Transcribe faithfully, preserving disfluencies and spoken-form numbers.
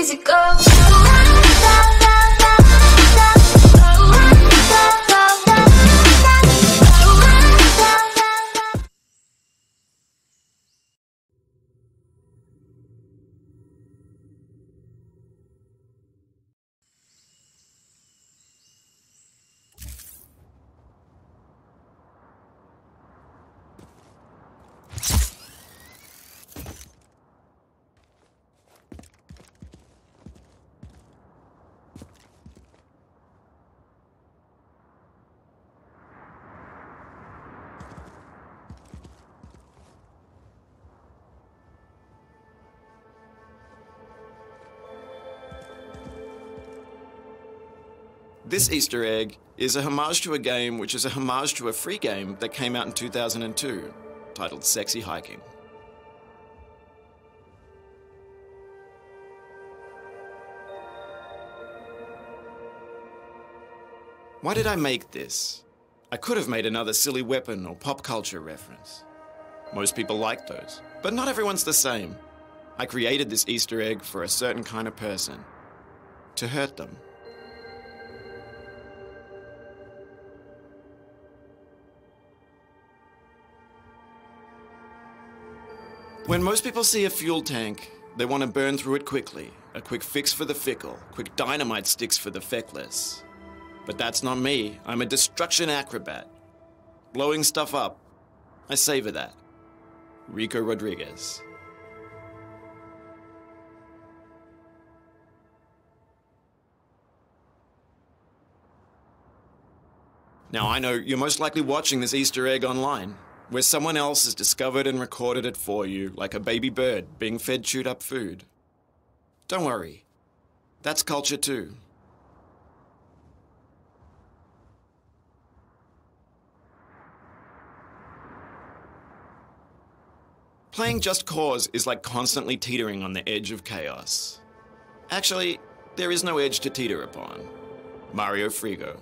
easy goes. This Easter egg is a homage to a game which is a homage to a free game that came out in two thousand two, titled Sexy Hiking. Why did I make this? I could have made another silly weapon or pop culture reference. Most people like those, but not everyone's the same. I created this Easter egg for a certain kind of person, to hurt them. When most people see a fuel tank, they want to burn through it quickly. A quick fix for the fickle, quick dynamite sticks for the feckless. But that's not me. I'm a destruction acrobat. Blowing stuff up. I savor that. Rico Rodriguez. Now I know you're most likely watching this Easter egg online, where someone else has discovered and recorded it for you, like a baby bird being fed chewed-up food. Don't worry. That's culture too. Playing Just Cause is like constantly teetering on the edge of chaos. Actually, there is no edge to teeter upon. Mario Frigo.